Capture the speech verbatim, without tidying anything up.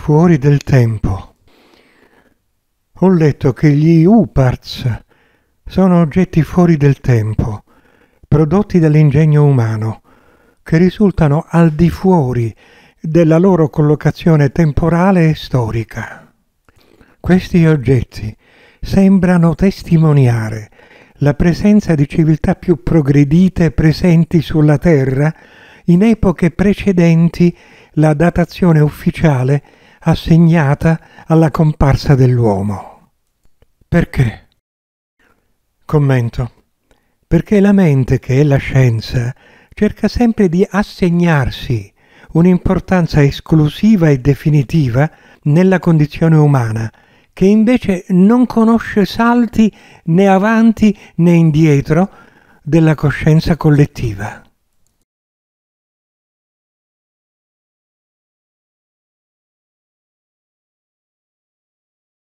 fuori del tempo. Ho letto che gli Uparts sono oggetti fuori del tempo, prodotti dall'ingegno umano, che risultano al di fuori della loro collocazione temporale e storica. Questi oggetti sembrano testimoniare la presenza di civiltà più progredite presenti sulla Terra in epoche precedenti la datazione ufficiale assegnata alla comparsa dell'uomo. Perché? Commento. Perché la mente, che è la scienza, cerca sempre di assegnarsi un'importanza esclusiva e definitiva nella condizione umana, che invece non conosce salti né avanti né indietro della coscienza collettiva.